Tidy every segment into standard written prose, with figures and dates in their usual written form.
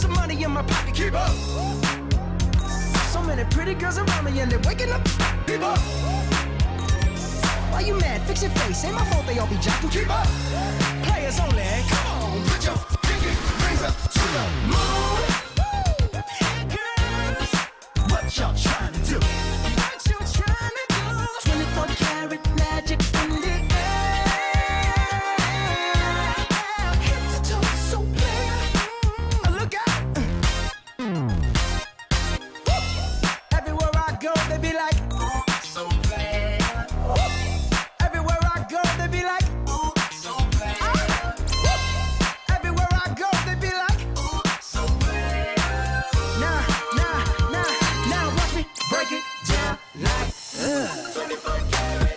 some money in my pocket. Keep up. So many pretty girls around me and they're waking up. Keep up. Why you mad? Fix your face. Ain't my fault they all be jocking. Keep up. Players only. Come on, put your pinky rings up to the moon. Hey girls, what y'all trying to do? What you trying to do? 24 karat magic in the air. Head to toe, so clear. Look out. Everywhere I go, they be like, so clear. Everywhere I go, they be like, so clear. Everywhere I go, they be like, so clear. Now watch me break it down like 24 karat.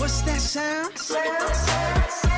What's that sound?